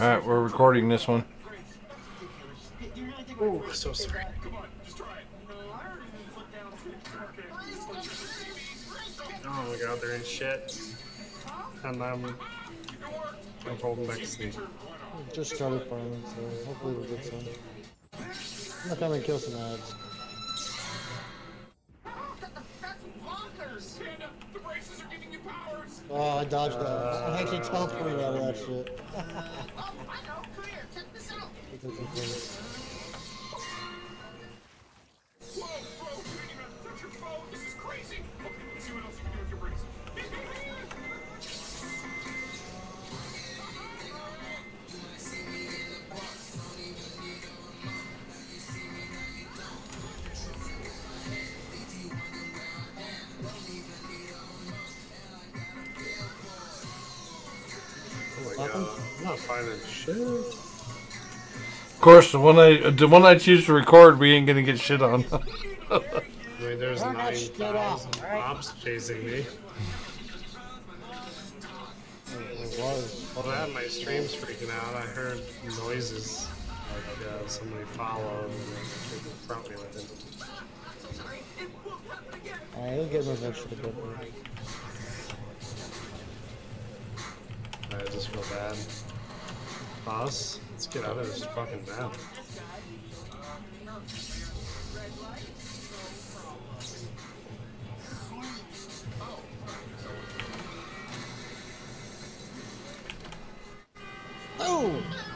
Alright, we're recording this one. Oh, so sorry. Oh my god, they're in shit. And I'm holding back to sleep. Just started farming, so hopefully we'll get some. I'm gonna come and kill some ads. Oh, I dodged that. I actually teleported out of that shit. Oh, I know. Come here. Check this out. Whoa, bro. You didn't even have to touch your phone. This is crazy. Okay, let's see what else you can do with your brains. I'm not finding shit. Of course, the one I choose to record, we ain't gonna get shit on. I mean, there's 9,000 mobs chasing me. Well, that my stream's freaking out. I heard noises. Like somebody followed and they confront me with it. Alright, he'll get those extra bit. I just feel bad. Boss, let's get out of this fucking map. Oh!